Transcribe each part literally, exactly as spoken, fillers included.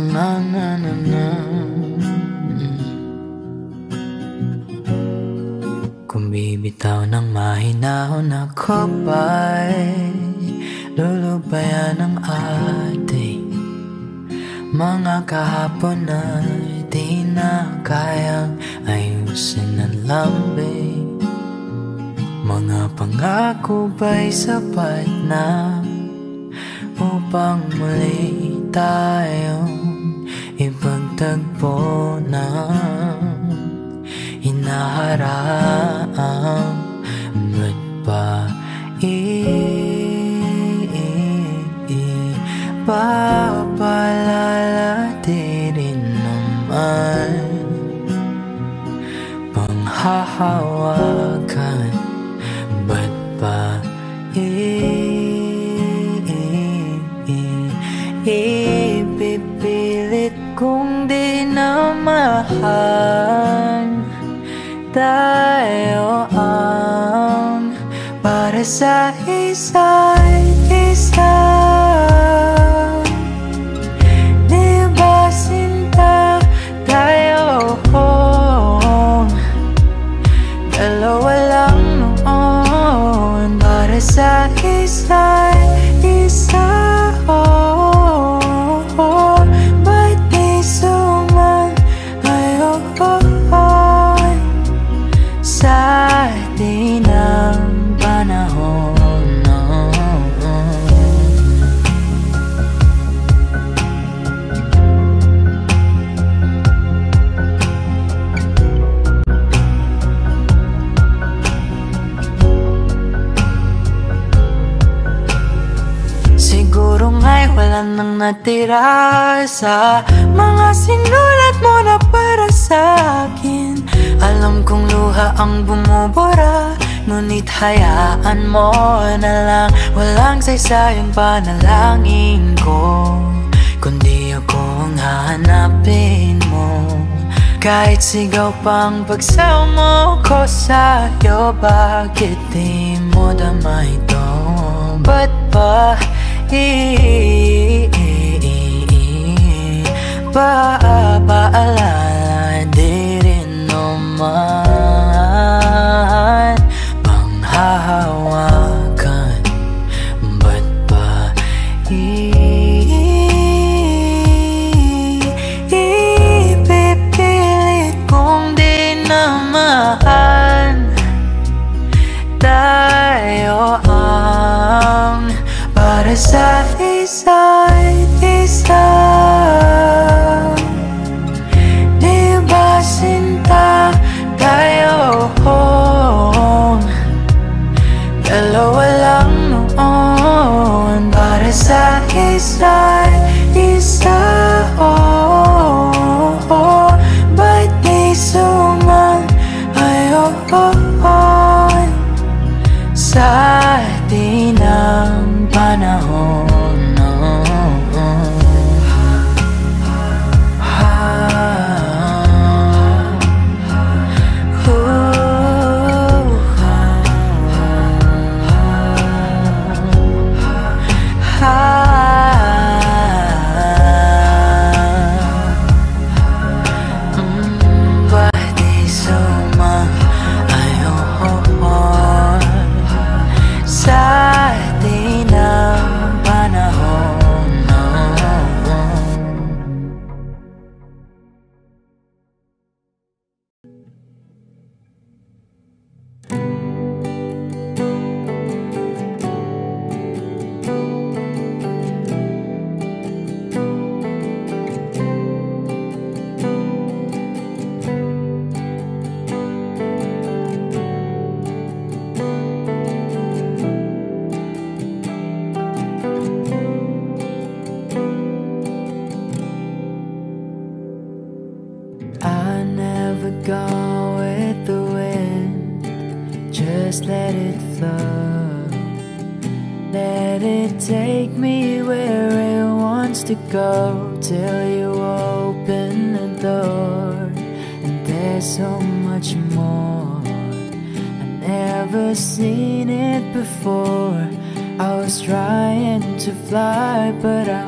na na na na. Kung bibitaw ng mahinahon ako ba'y lulubayan ng ating mga kahapon na di na kayang ayusin ng lambing. Mga pangako ba'y sapat na upang muli tayong ipagtagpo ng inaharaan? Ba't pa ipapalala di rin naman panghahawakan? Ba't pa ipipilit kung di na mahal tayo ang para sa isa't isa? Sa isa, isa, oh, oh, oh. Ba't di sumayaw sa atin ang panahon? Oh, oh. Wala nang natira sa mga sinulat mo na para sa akin. Alam kong luha ang bumubura, ngunit hayaan mo na lang. Walang saysayang panalangin ko, kundi ako ang hahanapin mo. Kahit sigaw pang pagsaw mo ko sa'yo, bakit di mo dama ito? Ba't pa papaalala di rin naman panghahawakan? Ba't pa ipipilit kung di naman tayo ang para sa isa't isa? Di ba sinta tayo? Dalawa lang noon para sa isa't isa, oh, oh, oh. Ba't di sumayaw sa atin ang panahon? Trying to fly, but I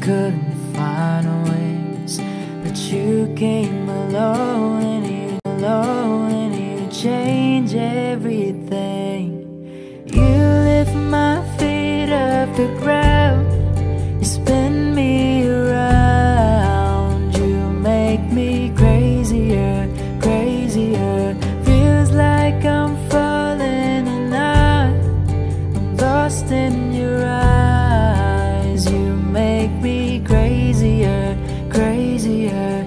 couldn't find a way. You came alone and you alone and you changed everything. You lift my feet off the ground, you spin me around, you make me crazier, crazier. Feels like I'm falling and I, I'm lost in your eyes. You make me crazier, crazier, crazier.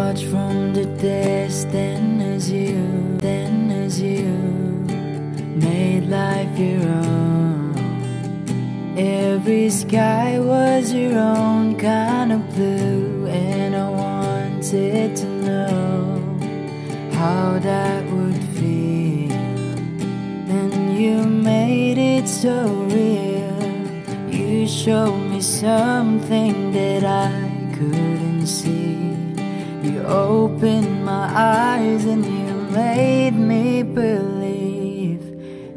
Watch from the distance as you, then as you made life your own. Every sky was your own kind of blue, and I wanted to know how that would feel. And you made it so real. You showed me something that I couldn't see. You opened my eyes and you made me believe.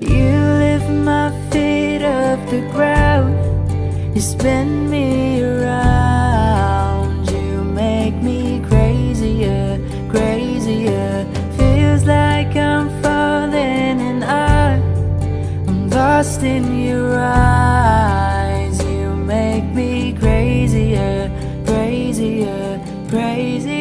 You lift my feet off the ground, you spin me around, you make me crazier, crazier. Feels like I'm falling and I, I'm lost in your eyes. You make me crazier, crazier, crazier.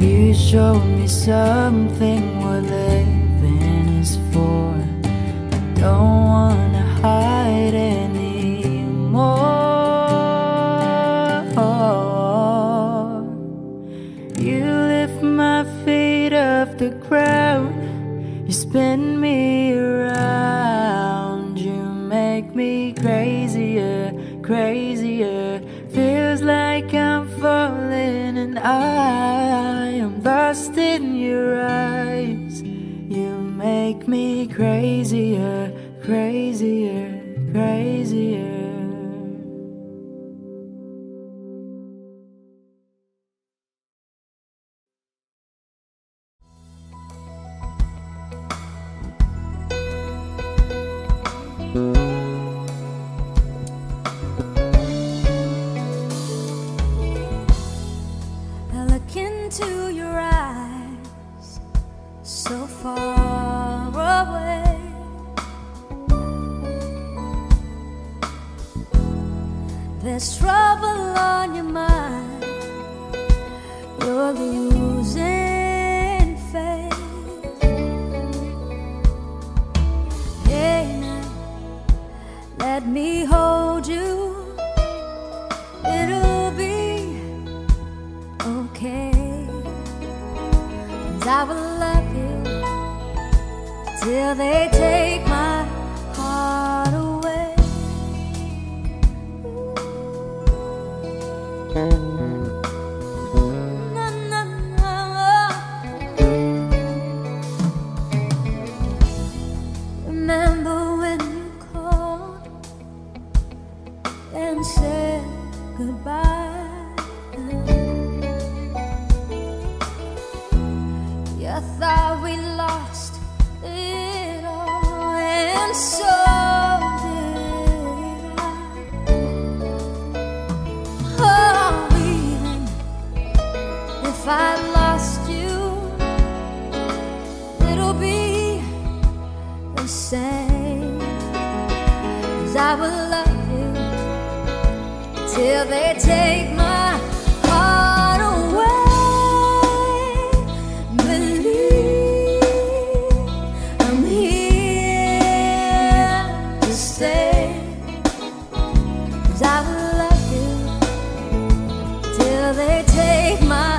You showed me something what living is for. I don't wanna hide anymore. You lift my feet off the ground, you spin me around, you make me crazier, crazier. Feels like I'm falling and I am lost in your eyes. You make me crazier, crazier, crazier. There's trouble on your mind, you're losing faith. Hey now, let me hold you, it'll be okay. 'Cause I will love you till they take my heart away. No, no, no. Remember when you called and said goodbye? You thought we lost it all, and so if I lost you, it'll be the same. 'Cause I will love you till they take my heart away. Believe I'm here to stay. 'Cause I will love you till they take my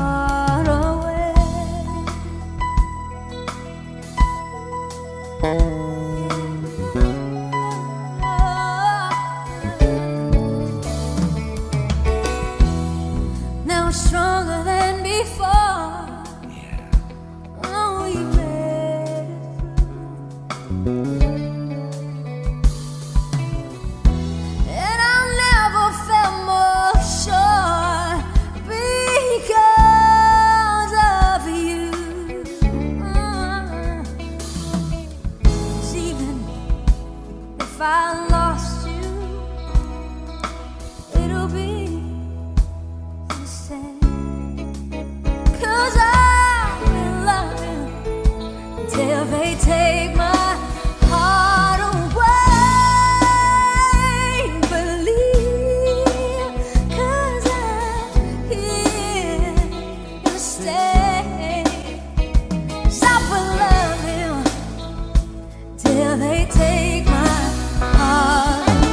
heart away. Now stronger than before. Yeah. Now we made it through. And I never felt more sure because of you. Mm. Cause even if I lost you, it'll be. Cause I will love you till they take my heart away. Believe, cause I'm here to stay. Cause I will love you till they take my heart away.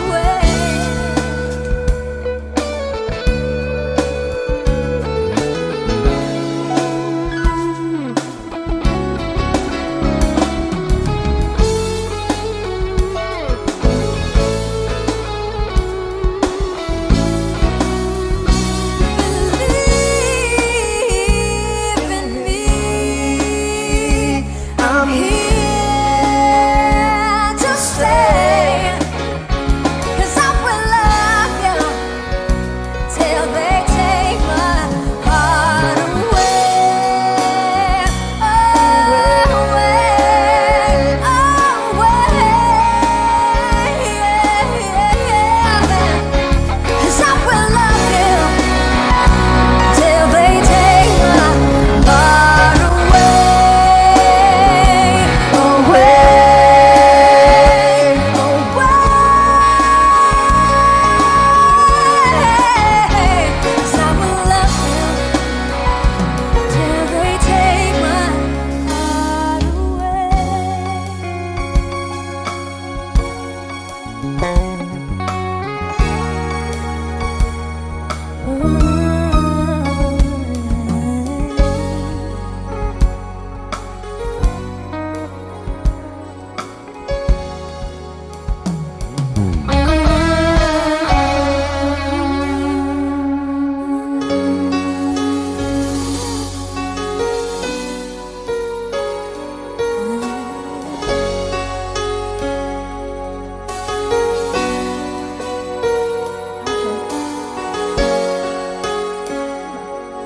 Somebody.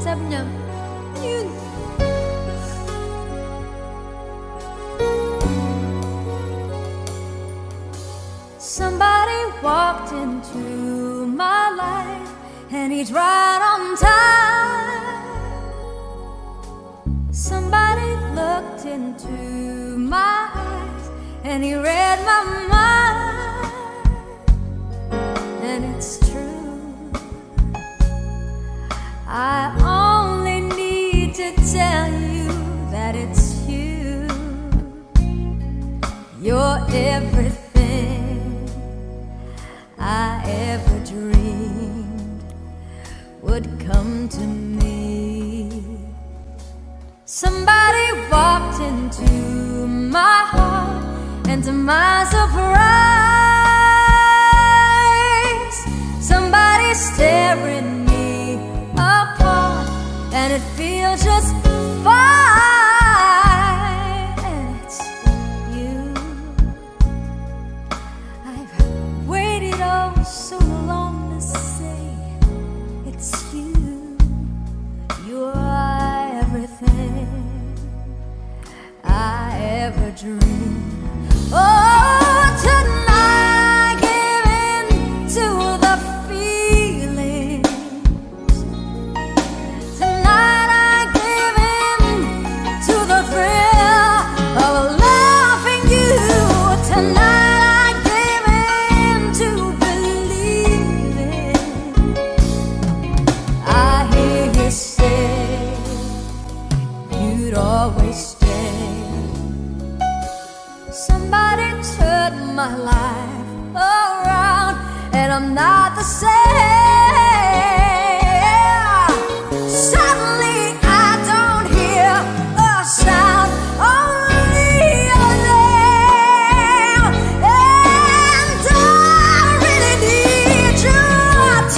Surprise. Sabi niya, yun. Somebody walked into my life and he's right on time. Somebody looked into my eyes and he read my mind. And it's true, I only need to tell you that it's you. You're everything I ever dreamed would come to me. Somebody walked into my heart, and to my surprise, somebody staring me apart, and it feels just fine. And it's you. I've waited oh so long to say it's you. You're everything I ever dreamed. Oh, tonight I give in to the feelings. Tonight I give in to the thrill of loving you. Tonight I give in to believing. I hear you say you'd always stay. Somebody turned my life around, and I'm not the same. Suddenly I don't hear a sound, only your name. And I really need you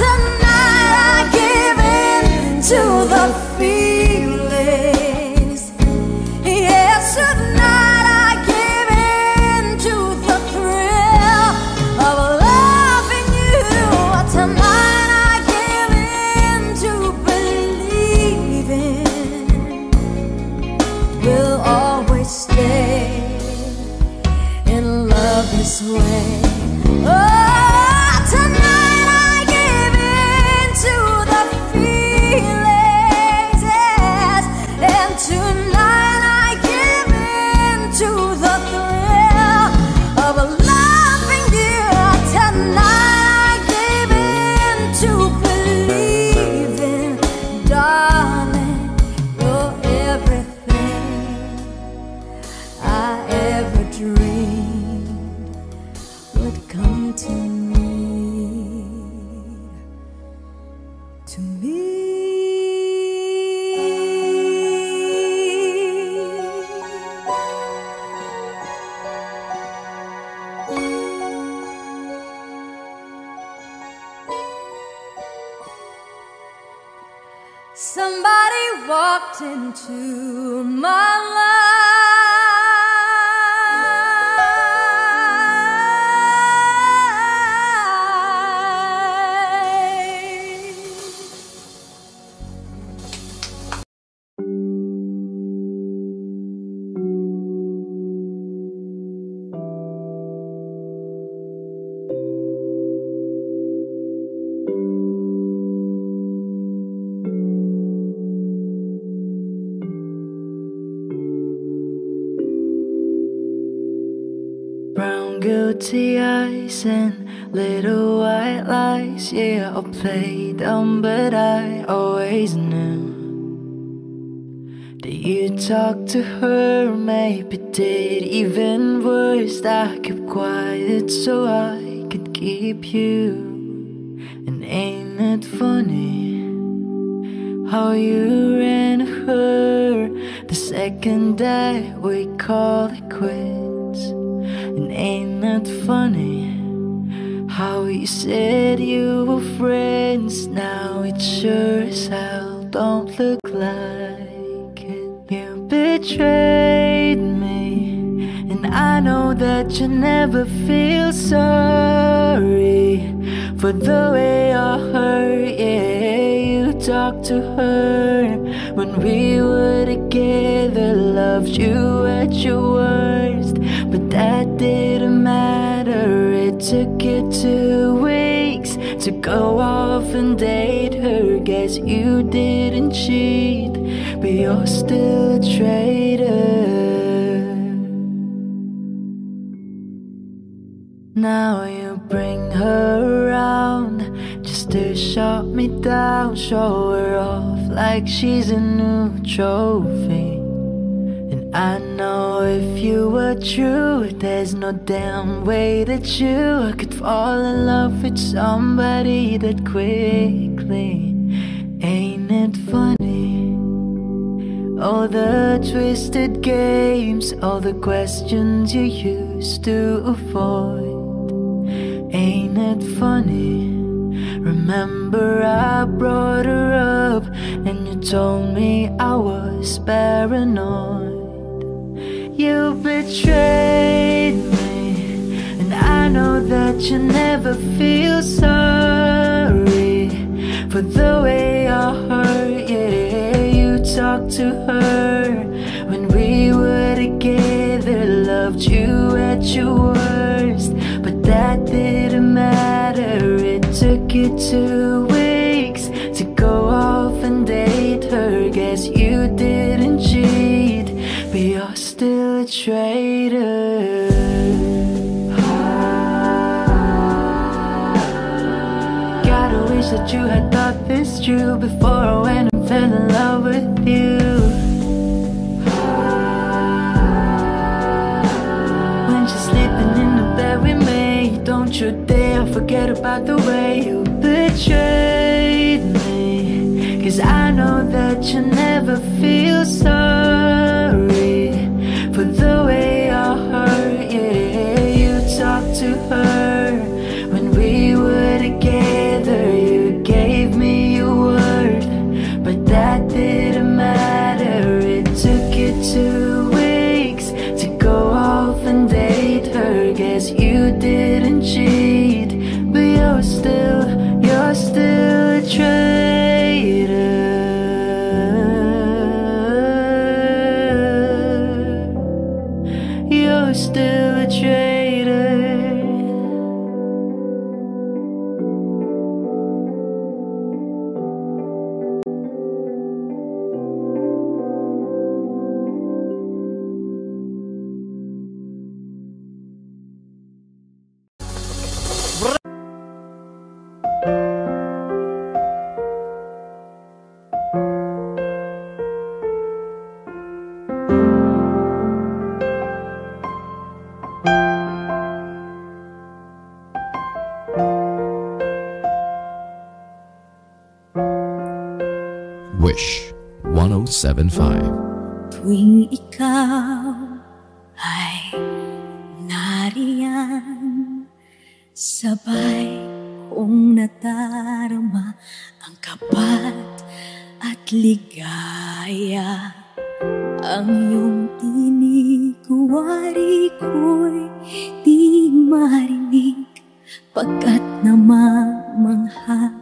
tonight. I give in to the feelings. Yes, tonight. This way, oh, tonight I give in to the feelings, yes, and tonight I give in to the thrill of loving you. Tonight I give in to believing, darling, you're everything I ever dreamed would come to me, to me. Somebody walked into my life. Guilty eyes and little white lies, yeah, I'll play dumb, but I always knew that you talked to her, maybe did even worse. I kept quiet so I could keep you, and ain't it funny how you ran her the second day we called it quits? And ain't that funny how you said you were friends? Now it sure as hell don't look like it. You betrayed me, and I know that you never feel sorry for the way I hurt. Yeah, you talked to her when we were together, loved you at your worst, but that didn't matter. It took you two weeks to go off and date her. Guess you didn't cheat, but you're still a traitor. Now you bring her around just to shut me down, show her off like she's a new trophy. I know if you were true, there's no damn way that you could fall in love with somebody that quickly. Ain't it funny? All the twisted games, all the questions you used to avoid. Ain't it funny? Remember I brought her up and you told me I was paranoid. You betrayed me, and I know that you never feel sorry for the way I hurt. Yeah, you talked to her when we were together, loved you at your worst, but that didn't matter. It took you two weeks to go off and date her. Guess you didn't cheat, but you're still a traitor. Ah, gotta wish that you had thought this true before I went and fell in love with you. Ah, you there, forget about the way you betrayed me, cause I know that you never feel sorry for the way I hurt. Yeah, you talked to her when we were together, you gave me your word, but that didn't matter. It took you two weeks to go off and date her. Guess you didn't cheat, but you're still, you're still a traitor. You're still a traitor. one oh seven point five. Tuwing ikaw ay nariyan, sabay kong natarama ang kapat at ligaya. Ang iyong tinig kuwari ko'y di marinig, pagkat namamangha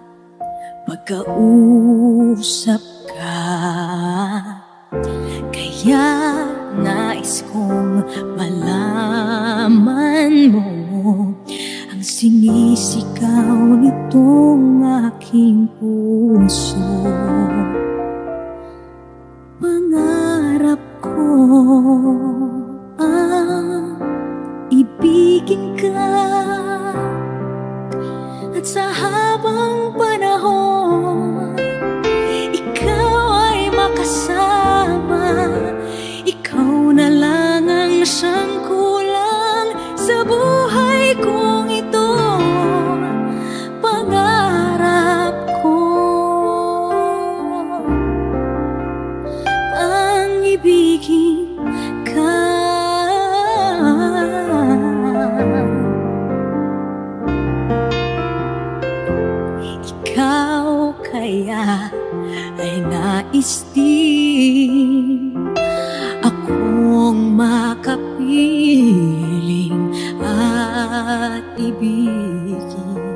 pagkausap ka. Kaya nais kong malaman mo ang sinisigaw nitong aking puso. Pangarap ko ang ibigin ka, at sa habang panahon ikaw ay makasama. Ikaw na lang ang siyang kulang sa buhay kong ito. Pangarap ko ang ibigin ka, ikaw kaya ay nais din akong makapiling at ibigin.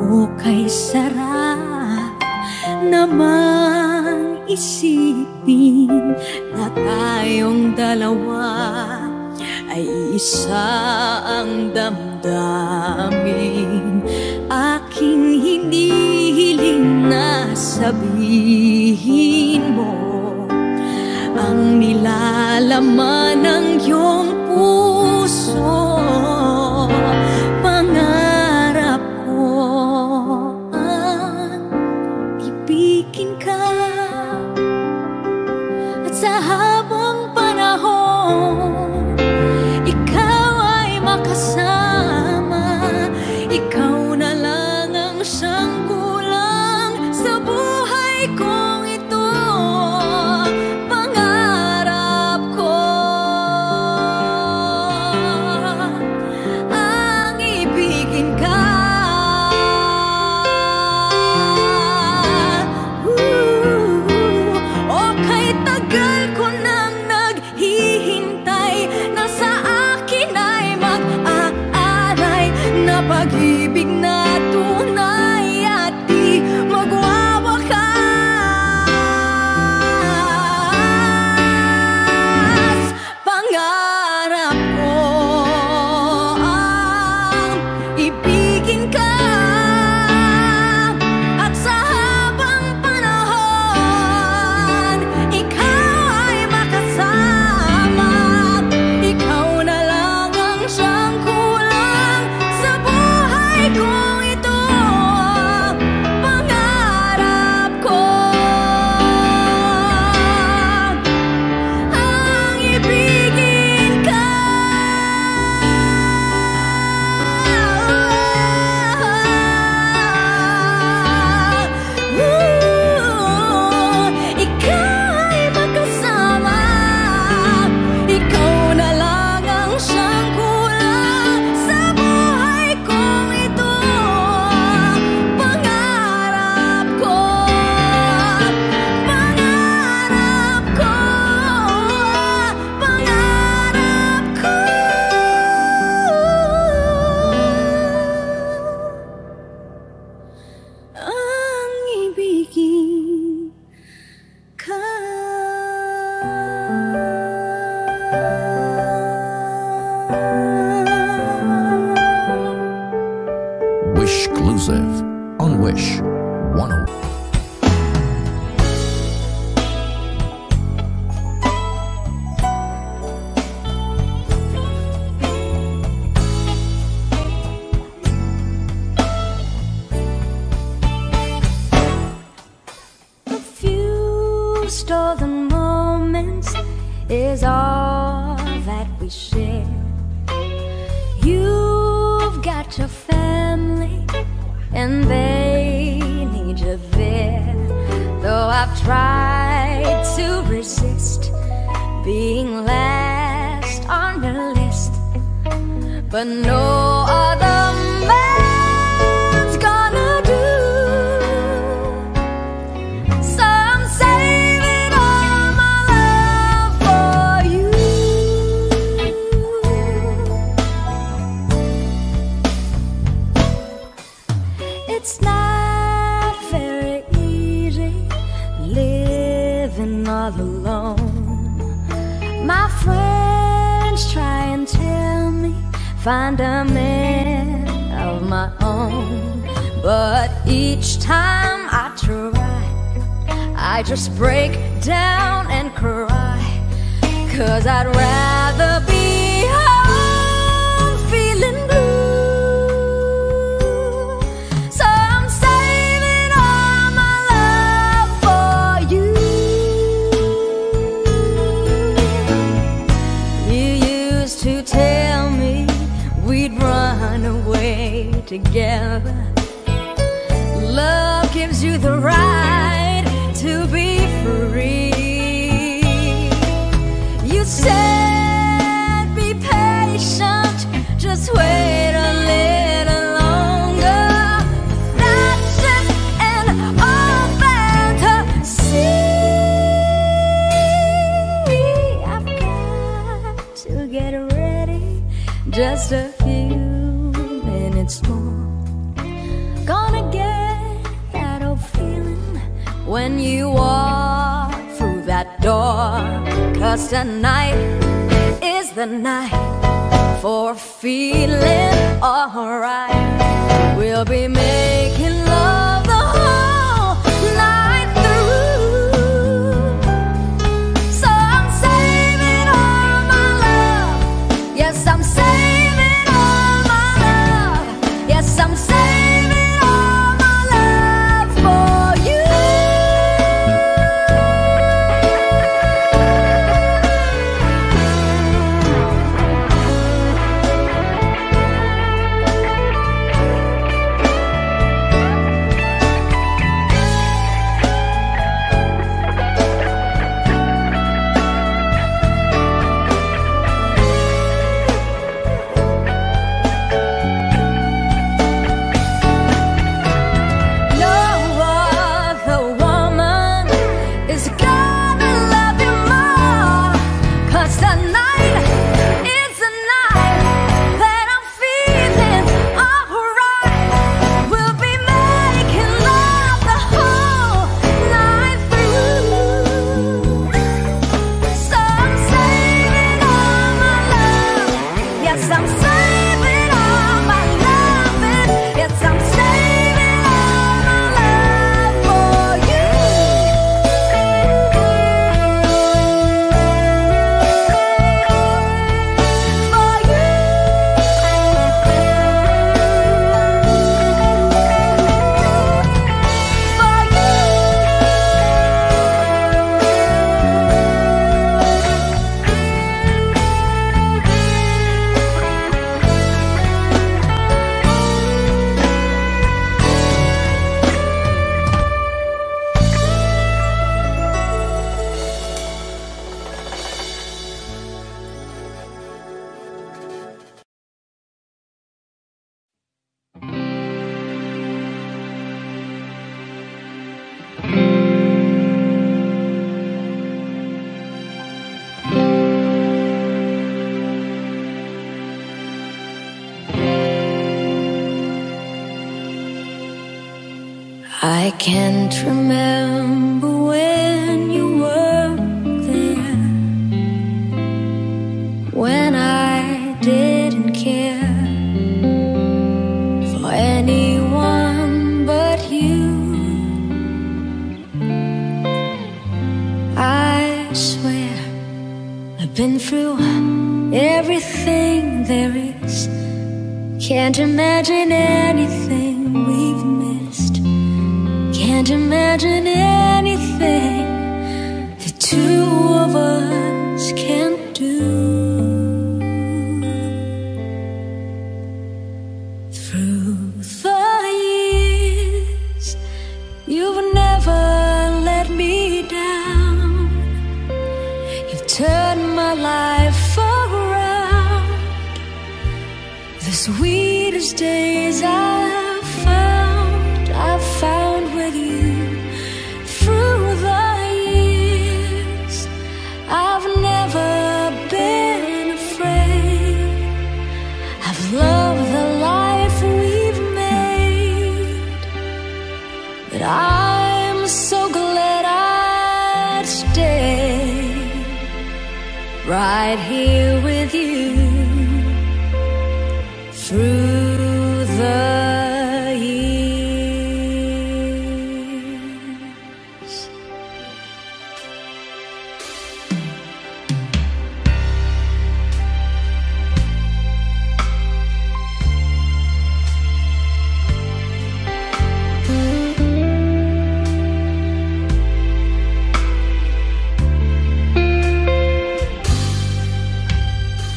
O kay sarap namang isipin na tayong dalawa ay isa ang damdamin. Aking hinihiling na sabihin mo ang nilalaman ng iyong puso. Pangarap ko ang ibigin ka, at sa habang panahon ikaw ay makasama. Ikaw na lang ang siyang kulang sa buhay kong ito. Pangarap ko ang ibigin ka. Ooh. O kahit tagal ko nang naghihintay na sa akin ay mag-aalay, na pag-ibig na tunay at di magwawakas. Pangarap ko ang ibigin ka, at sa habang panahon ikaw ay makasama. Ikaw na lang ang siyang kulang sa buhay ko. exclusive on Wish one oh one. Stolen moments is all that we share. You've got your family and they need you there. Though I've tried to resist being last on the list, but no other man's gonna do. So I'm saying it's not very easy living all alone. My friends try and tell me find a man of my own, but each time I try, I just break down and cry. Cause I'd rather be home feeling blue. Together, love gives you the right to be free. You said be patient, just wait a little longer. That's it, and all that I see. I've got to get ready, just a few minutes more. Gonna get that old feeling when you walk through that door. Cause tonight is the night for feeling alright. We'll be making love the whole night through. So I'm saving all my love. Yes, I'm saving. I'm saving all my love for you. I can't remember when you were there, when I didn't care for anyone. been through everything there is. Can't imagine anything we've missed. Can't imagine anything the two of us can't do. Through the years, you've never let me down. You've turned my life around. The sweetest days I've found, I've found with you. Through the years, I've never been afraid. I've loved the life we've made. But I'm so glad I'd stay right here with you. Through the years,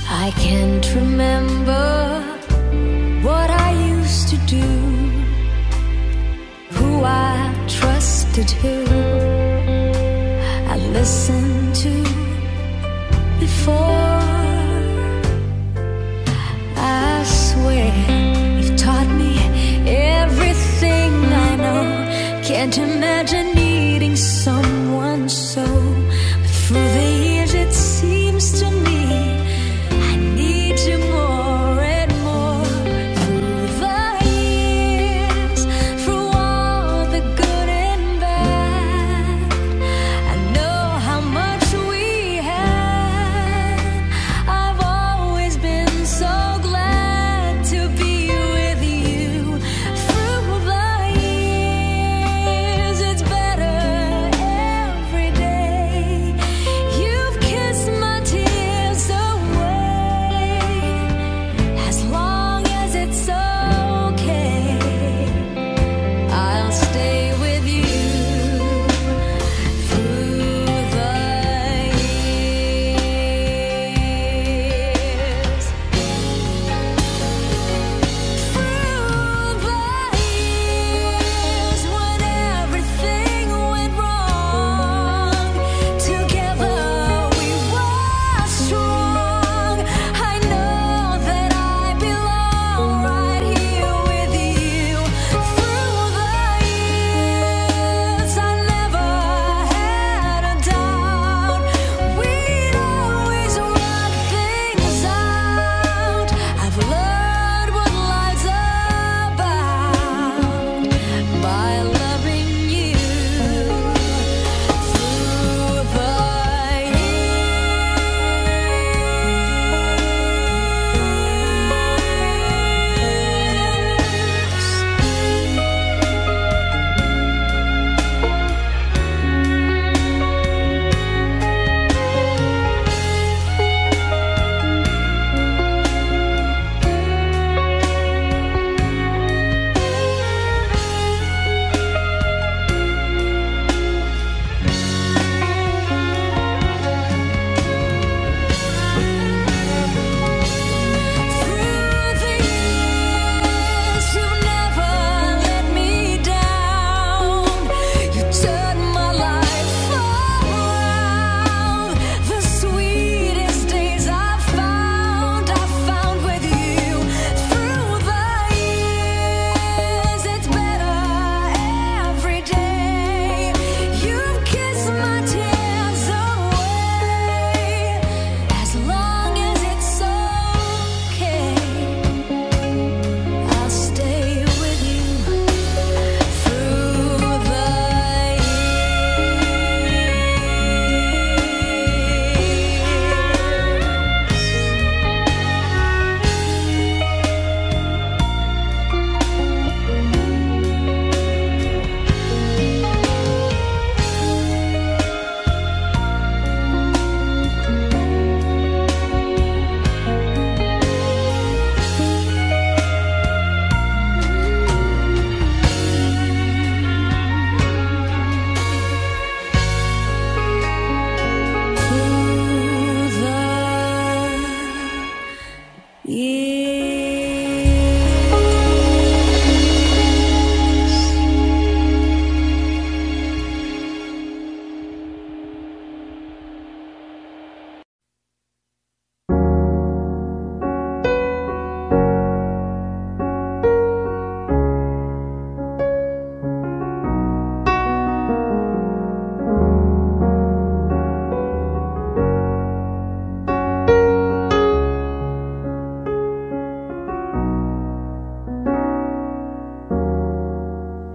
I can't remember what I used to do, who I trusted, who I listened to before. I swear you've taught me everything I know. Can't imagine needing someone so, but through the years it seems to me I need you more. It's better.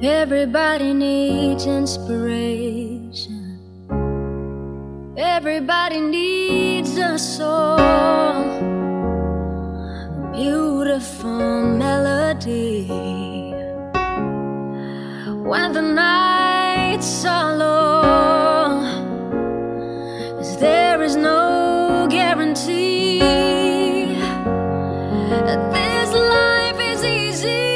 Everybody needs inspiration. Everybody needs a song, a beautiful melody. When the nights are long, 'cause there is no guarantee that this life is easy.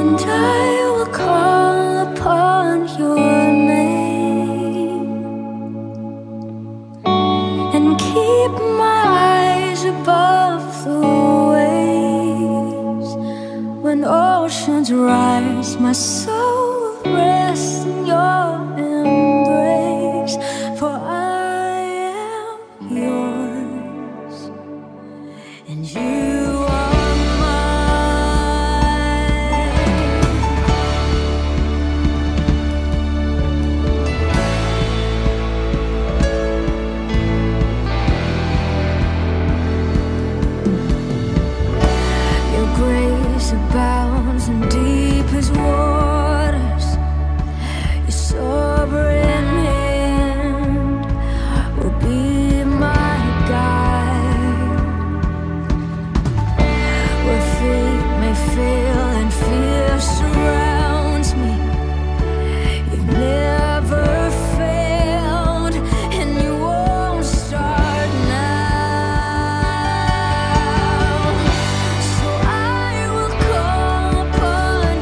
And I will call upon your name. my soul rests in your embrace, for I am yours and you are mine. Your grace abounds in deep as waters, your sovereign hand will be my guide. Where faith may fail and fear surrounds me, you've never failed, and you won't start now. So I will call upon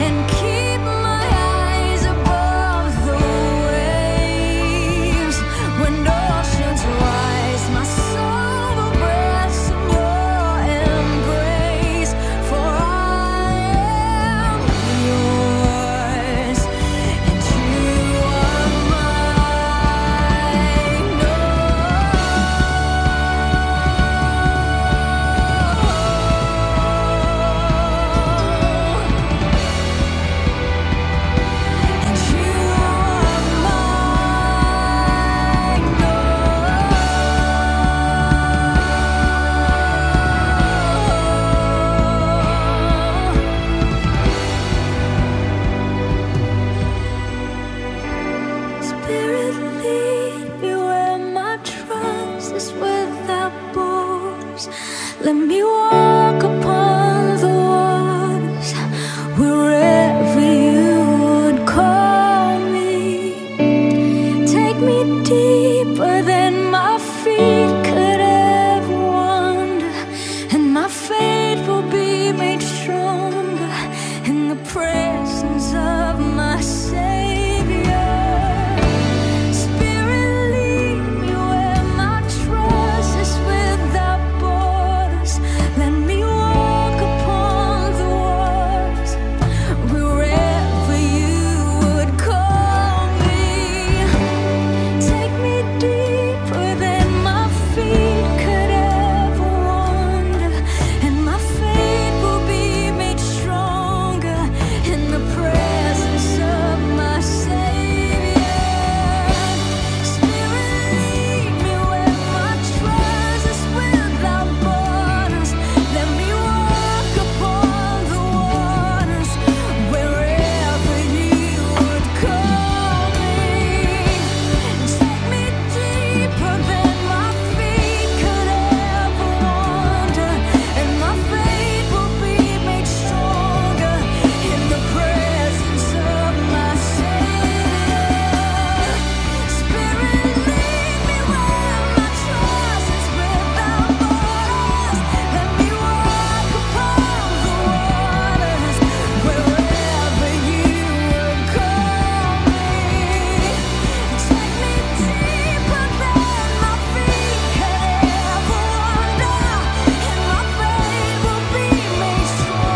and keep my eyes above the waves. When oceans rise, my soul will rest in your embrace, for I am yours and you are mine. Oh, and you are mine. Oh, Spirit, lead me where my trust is without borders. Let me walk upon the waters wherever you would call me. Take me deeper than my feet could ever wander, and my faith will be made stronger in the presence of my Savior. Spirit, lead me where my trust is without borders. Let me walk upon the waters wherever you would call me. Take me deeper than my feet could ever wander, and my faith will be made stronger in the presence of my Savior. Spirit, lead me where my trust is without borders. Let me walk upon the waters wherever you would call me. Take me deeper than my feet could ever wander, and my faith will be made stronger in the presence of my Savior. Spirit, lead me where my trust is without borders. Let me walk upon the waters wherever you would call me. Take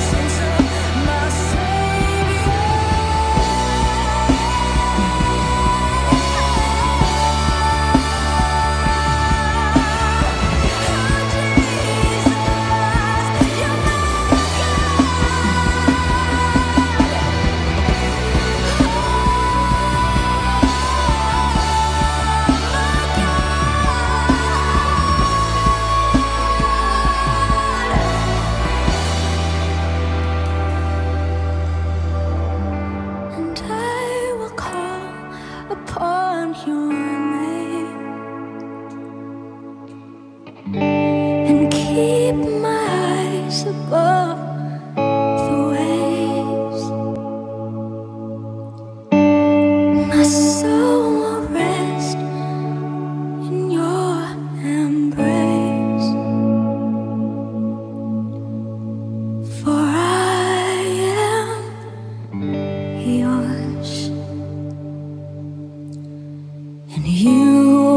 me deeper than my feet could ever wander, and my faith will be made stronger in the presence of my Savior. And I will call upon your name and keep my eyes above the waves. My soul will rest in your embrace, for I am yours and you are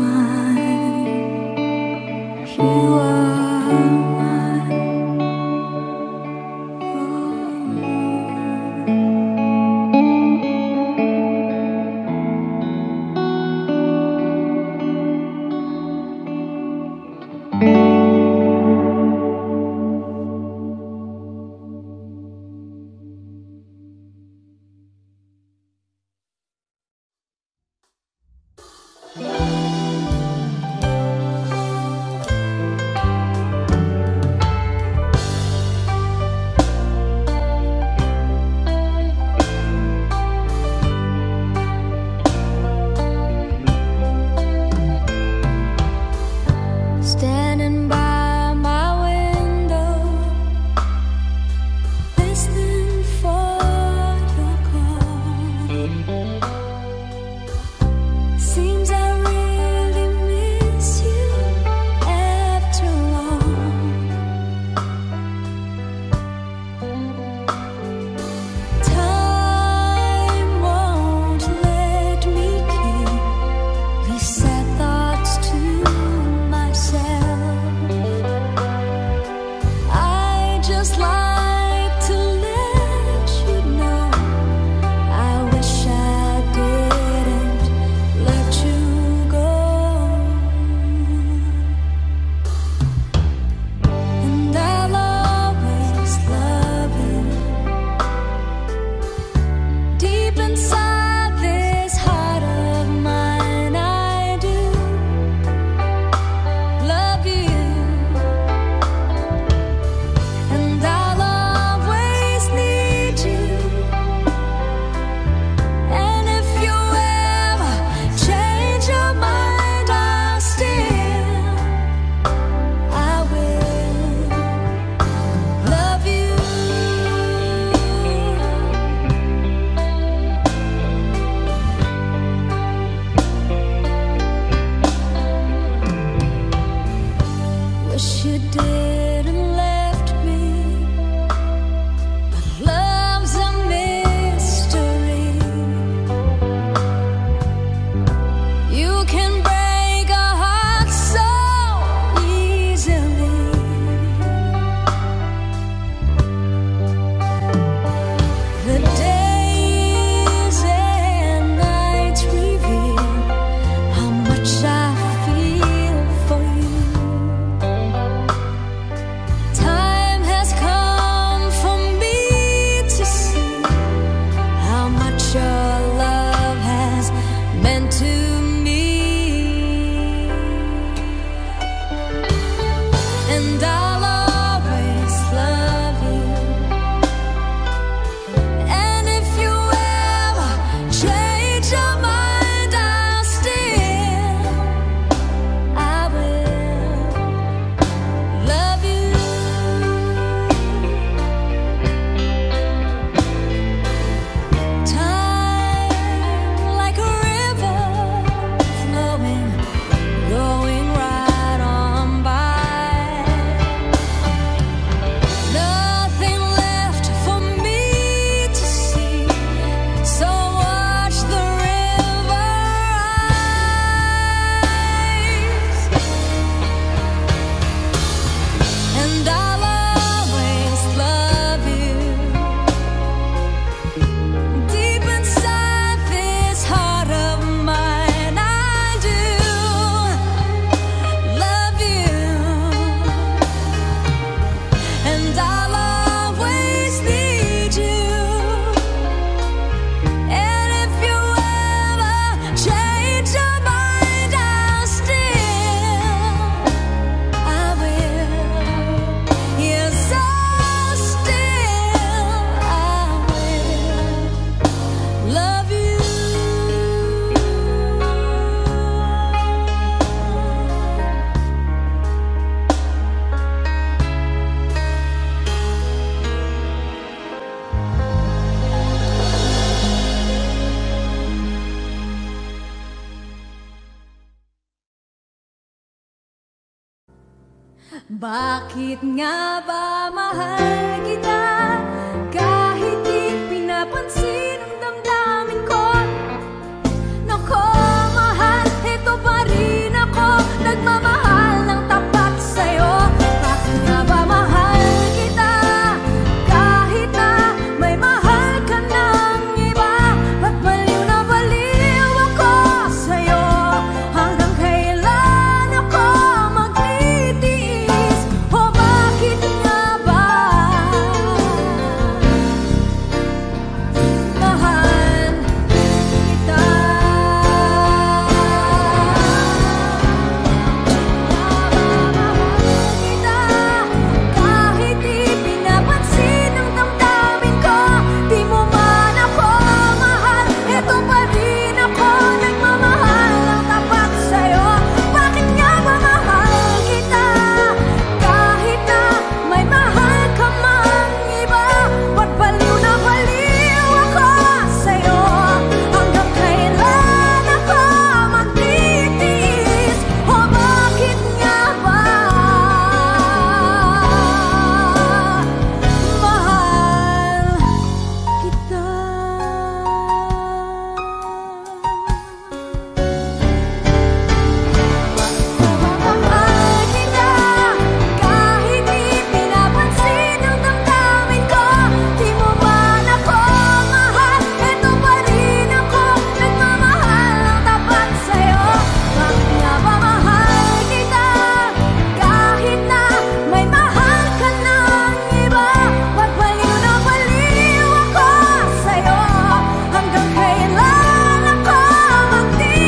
mine. Bakit nga ba mahal kita? Kahit di pinapansin ang damdamin ko. Nako, mahal, ito pa rin ako, nagmamahal ng tapat sa'yo. Bakit nga ba mahal kita? Kahit na may mahal ka ng iba, ba't baliw na baliw ako sa'yo? Hanggang kailan ako magtitiis? O bakit nga ba mahal kita? Mahal kita, kahit di pinapansin ang damdamin ko. Di mo man ako mahal, ito pa rin ako, nagmamahal ng tapat sa'yo. Bakit nga ba mahal kita? Kahit na may mahal ka mang iba, ba't baliw na baliw ako sa'yo? Hanggang kailan ako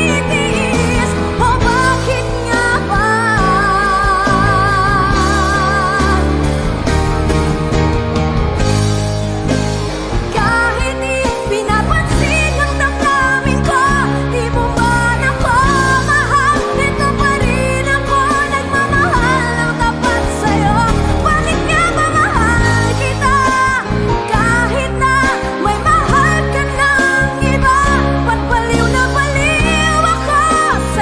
magtitiis? O bakit nga ba mahal kita? Mahal kita, kahit di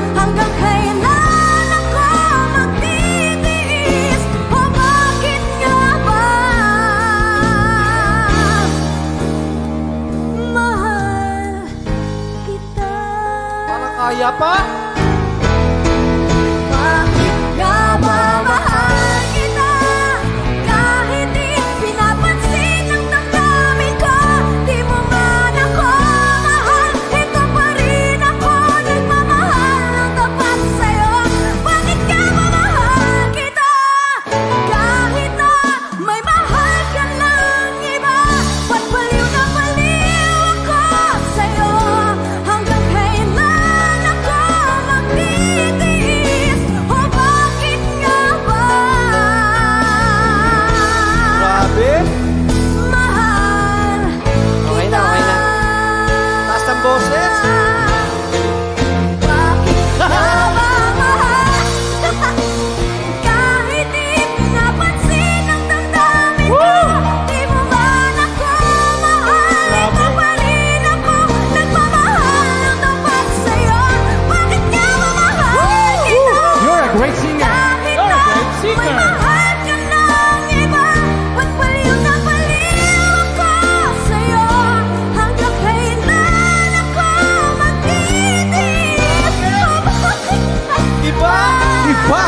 pinapansin ang damdamin ko. Di mo man ako mahal, ito pa rin ako, nagmamahal ng tapat sa'yo. Bakit nga ba mahal kita? Kahit na may mahal ka ng iba, ba't baliw na baliw ako sa'yo? Hanggang kailan ako magtitiis? O bakit nga ba kahit di pinapansin ang damdamin ko? Di mo man ako mahal, ito pa rin ako, nagmamahal ng tapat sa'yo. Bakit nga ba mahal kita? Kahit na may mahal ka ng iba, ba't baliw na baliw ako sa'yo? Hanggang kailan ako magtitiis? O bakit nga ba mahal kita? Para kaya pa? Bakit nga ba mahal kita? Kahit di pinapansin ang damdamin ko. Di mo man ako mahal, ito pa rin ako, nagmamahal ng tapat sa'yo. Bakit nga ba mahal kita? Kahit na may mahal ka ng iba, ba't baliw na baliw ako sa'yo? Hanggang kailan ako magtitiis? O bakit nga ba Grabe. mahal Okay na, okay na. Taas ng boses. Bakit nga ba mahal kita? Kahit di pinapansin ang damdamin ko. Di mo man ako mahal, ito pa rin ako, nagmamahal ng tapat sa'yo. Bakit nga ba mahal kita? You're a great singer. Kahit na may mahal ka ng iba, ba't baliw na baliw ako sa'yo? Hanggang kailan ako magtitiis? O bakit nga Iba! Iba!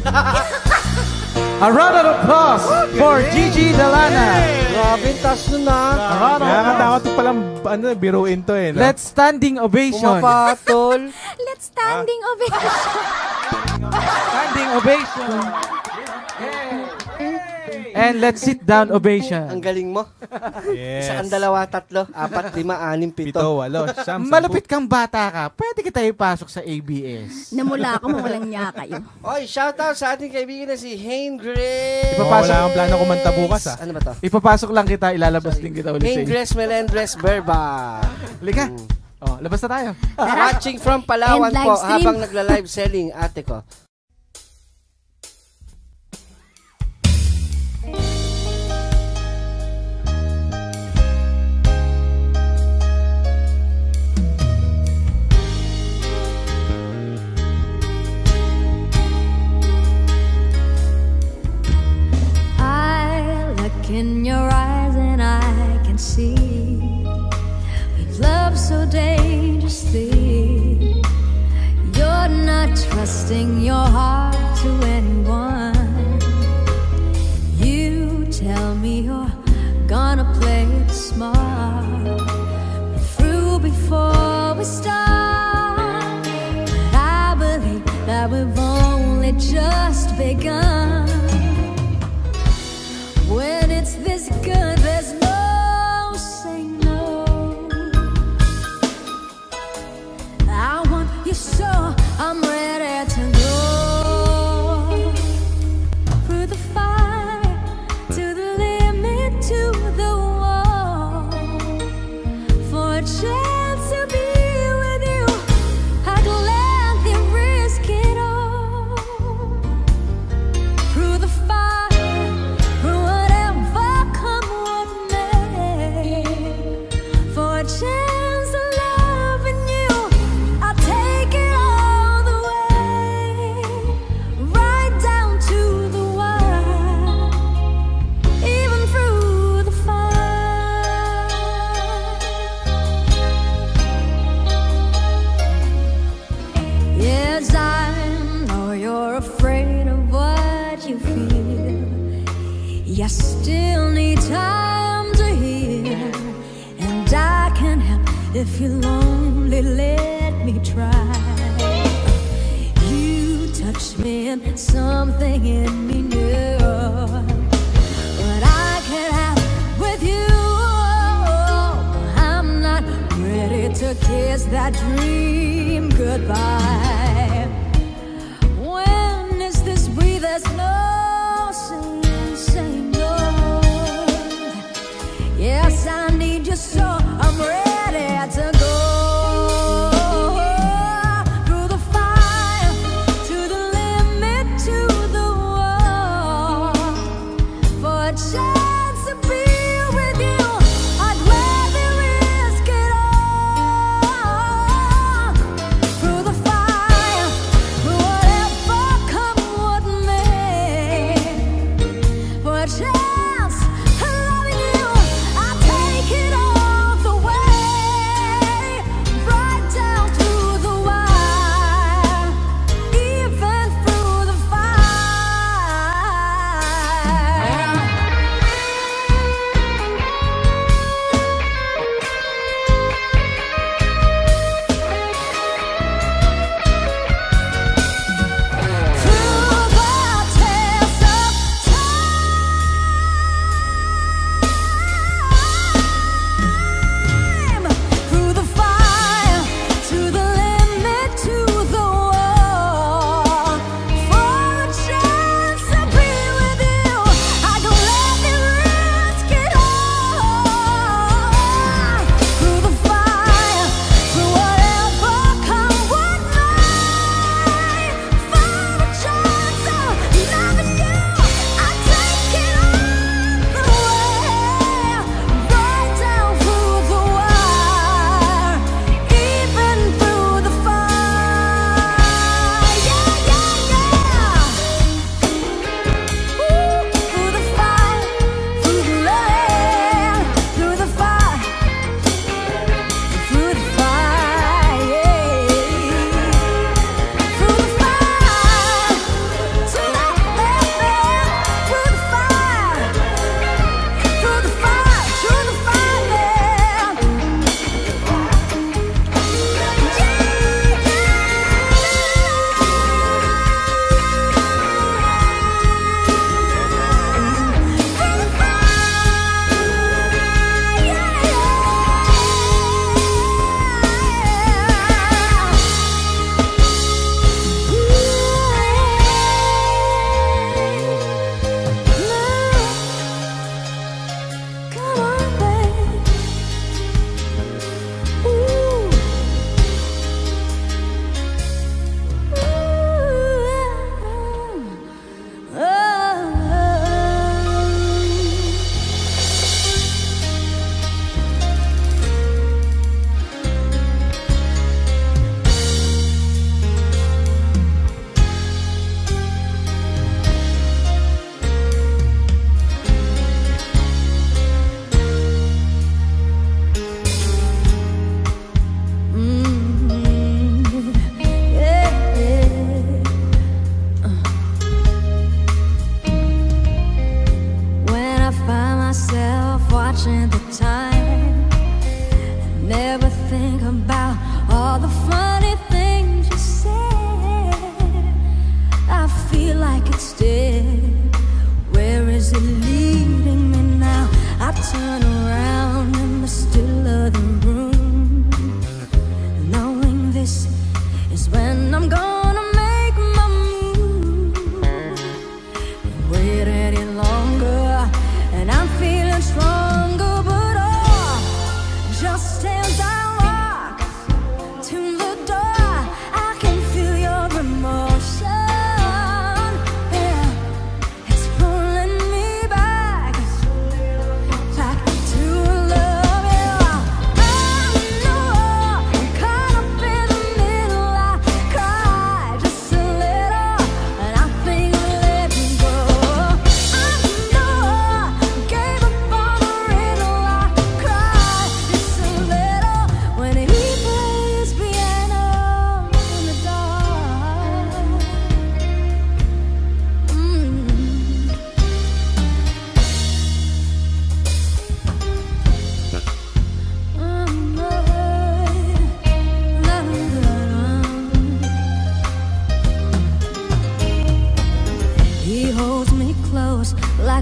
Okay. A round of applause for Gigi Dalana. Grabe, taas nun na. Kaya nga dapat ito palang ano, biruin to eh. No? Let's standing ovation. Pumapatol. Let's standing ovation. Standing ovation. And let's sit down Ang ovation. galing mo. Yes. Isaan, dalawa, tatlo, apat, lima, anim, pito. Pito, walo, siyam, sampu. Malupit kang bata ka, pwede kita ipasok sa A B S. Namula ako, mawalang niya kayo. Oy, shoutout sa ating kaibigan na si Hein Griss. Oh, Papasok. wala kang plano kumanta bukas ah. Ano ba to? Ipapasok lang kita, ilalabas din kita ulit sa Hein inyo. Griss, Melendres Verba. Halika. Oh, labas na tayo. Watching from Palawan And live po stream. habang nagla-live selling ate ko. trusting your heart to anyone. You tell me you're gonna play it smart. Through before we start, I believe that we've only just begun. When it's this good, there's no saying no. I want you so I'm ready to go through the fire, to the limit, to the wall, for a chance to be with you. I'd gladly risk it all. Through the fire, through whatever come what may, for a chance. I still need time to heal, and I can help if you'll only let me try. You touched me and something in me knew what I can have with you. I'm not ready to kiss that dream goodbye. When is this breathe? There's no sin. Yes, I need you so I'm ready to go.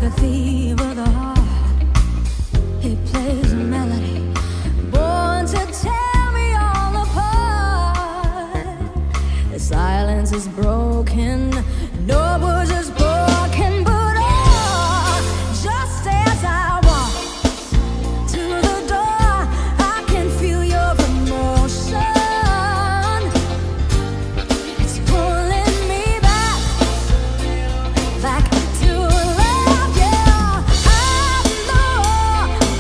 like a thief of the heart. He plays a melody born to tear me all apart. The silence is broken, no words is broken, but all just as I walk to the door, I can feel your emotion. It's pulling me back, back to love. Yeah, I'm not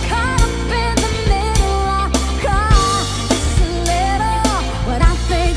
caught up in the middle. I cry just a little when I think of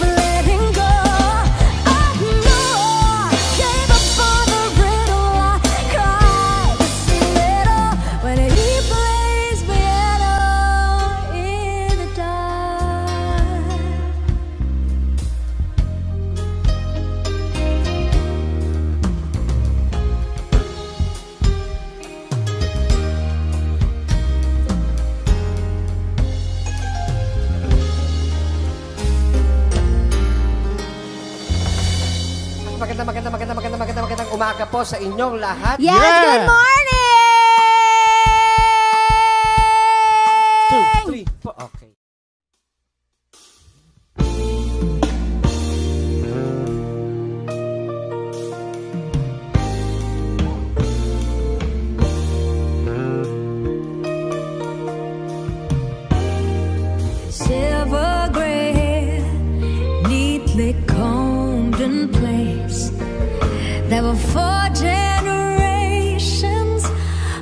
letting go. I know I gave up on the riddle. I cry just a little when he plays piano in the dark. In the dark, the silence is broken. No one is talking, but all to the door. I can feel your motion. It's pulling me back, back to love. Yeah, I'm not caught up in the middle. I cry just a little when I think of letting go. I know I gave up on the riddle. I cry just a little. I cry, I cry. I know I'm caught up in the middle. I cry just a little when I think of letting go. I know I gave up on the riddle. I cry just a little when he plays piano in the dark. Maganda, maganda, maganda, maganda, maganda, magandang umaga po sa inyong lahat. Yes, Yeah. good morning! Two, three, four, okay. Silver gray hair, neatly combed in place. There were four generations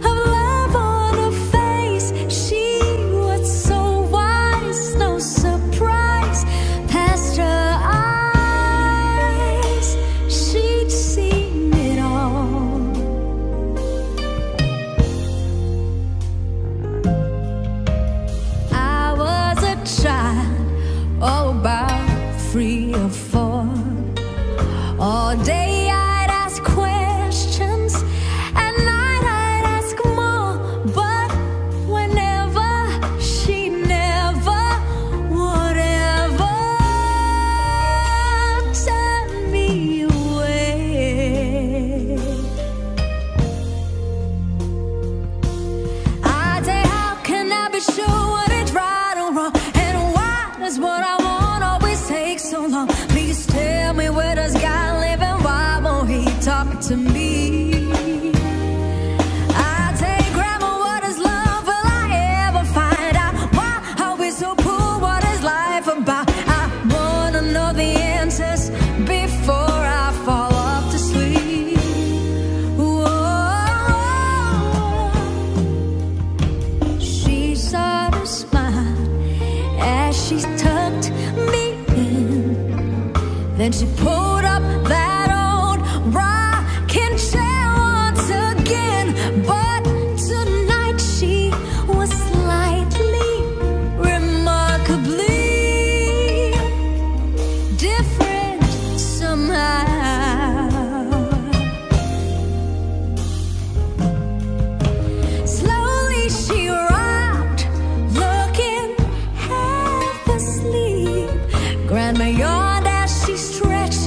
of love on her face. She was so wise, no surprise. Past her eyes, she'd seen it all. I was a child, all about three or four. All day I'd ask questions, at night I'd ask more. But whenever, she never would ever turn me away. I say, how can I be sure what is right or wrong? And why does what I want always take so long? Please tell me, where does God live and why won't He talk to me? I say, Grandma, what is love? Will I ever find out? Why are we so poor? What is life about? I wanna know the answers before I fall off to sleep. Whoa. She saw the smile as she tucked me in. Then she pulled up that old rocking chair once again. But tonight she was slightly, remarkably different somehow. Slowly she arrived, looking half asleep. Grandma yawned as she stretched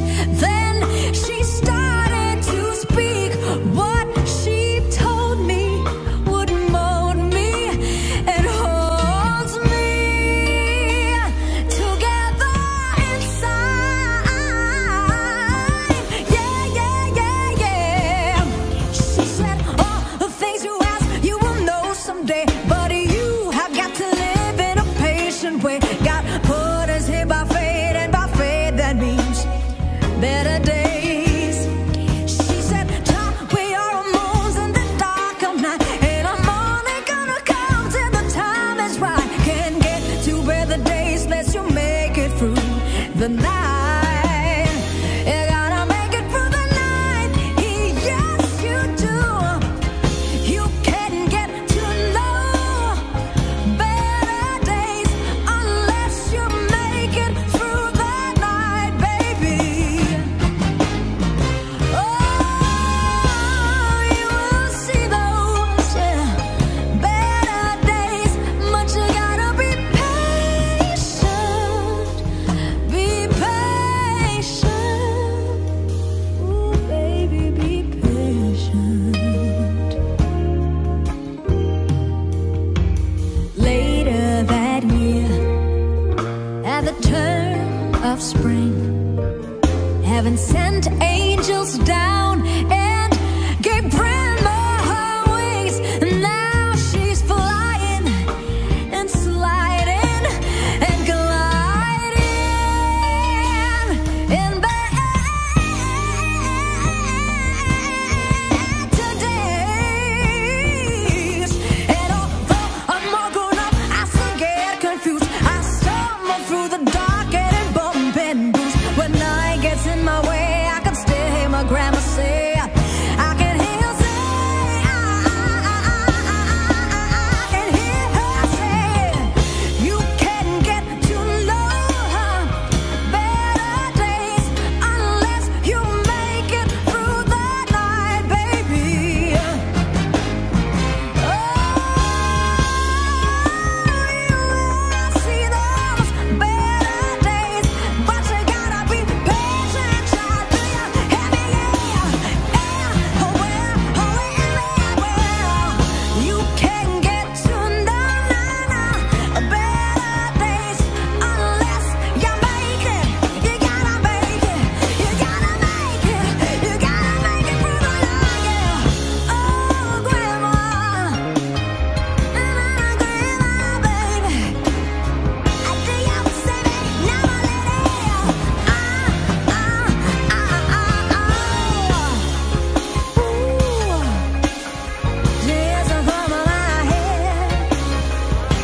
the night. You're gonna make it through the night. Yes, you do. You can't get too low. Better days unless you make it through the night, baby. Oh, you will see those yeah. better days. But you gotta be patient. Be patient. Ooh, baby, be patient. Later that year, at the turn of spring, heaven sent angels down and gave Grandma her wings. Now she's flying and sliding and gliding in the air today. And although I'm all grown up, I still get confused. I stumble through the dark, getting bump and bruised. When night gets in my way, I can still hear my grandma say, I can hear her say, I can hear her say, you can get too low. Better days unless you make it through the night, baby. Oh, you will see those better days, but you gotta be patient, child. Do you hear me? Yeah, yeah. Oh well, oh well, yeah, well. You can get to no, no, no better days unless you make it. You gotta make it. You gotta make it. You gotta make it through the night, yeah. Oh, grandma. Better days, oh grandma. Ba ba ba ba ba ba ba.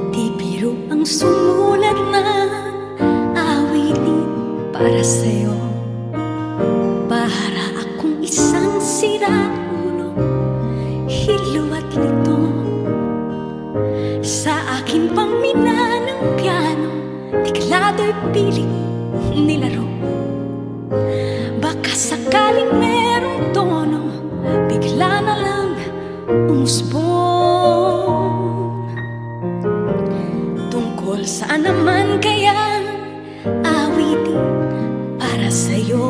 Di biro ang sumulat na awitin para sa'yo. Para akong isang siraulo, hilo at lito. Sa akin pang mina ng piano, teklado'y piling nilaro. Baka sakaling merong tono, bigla na lang umusbong. Tungkol saan naman kaya awitin para sa'yo?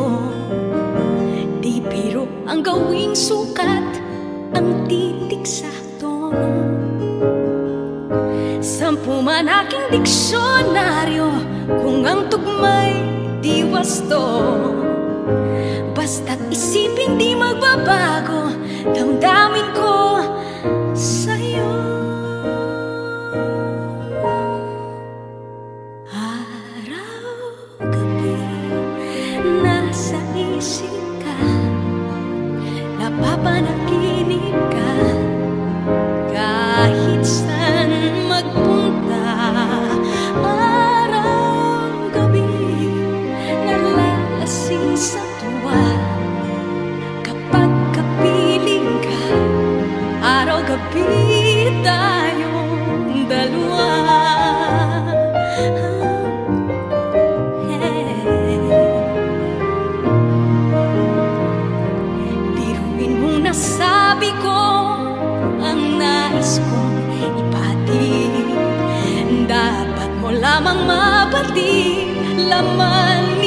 Di biro ang gawing sukat, ang titik sa tono. Sampu man aking diksyonaryo, kung ang tugma'y di wasto. Basta't isipin di magbabago, damdamin ko sa'yo. Araw-gabi, nasa isip ka, napapanaginip ka, kahit saan magpunta. Araw-gabi, nalalasing sa tuwa, kapag kapiling ka. Araw-gabi, tayong dalawa. Biruin mo na sabi ko ang nais kong ipating. Dapat mo lamang mapating laman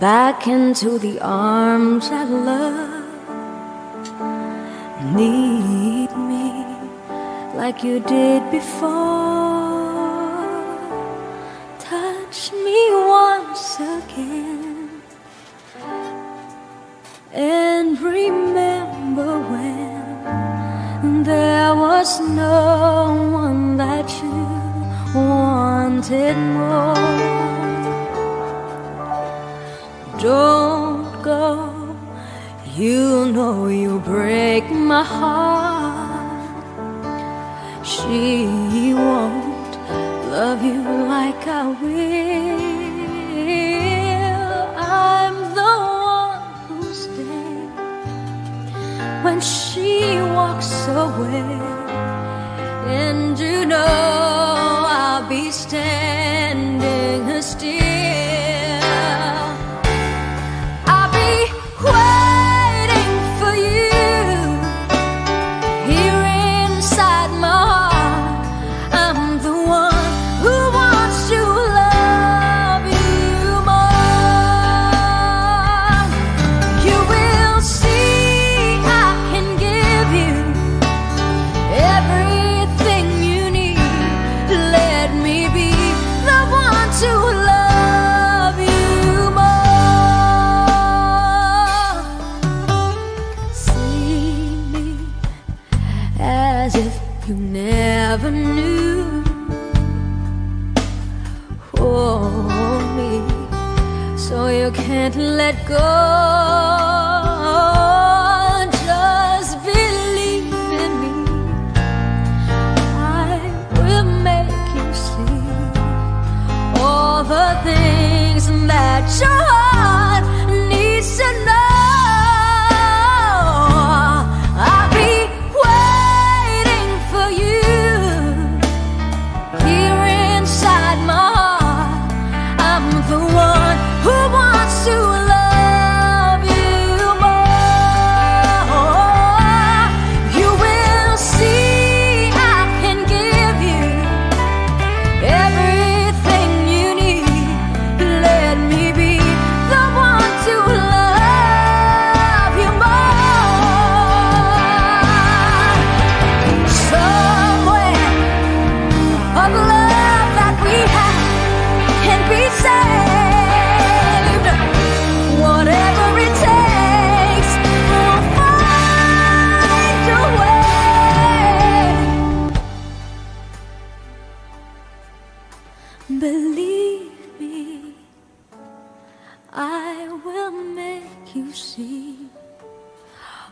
back into the arms of love. Need me like you did before. Touch me once again, and remember when there was no one that you wanted more. Don't go, you know you break my heart. She won't love you like I will. I'm the one who stays when she walks away, and you know I'll be standing still. Let go, just believe in me. I will make you see all the things that your heart needs to know.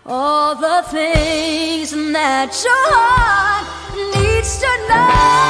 All the things that your heart needs to know.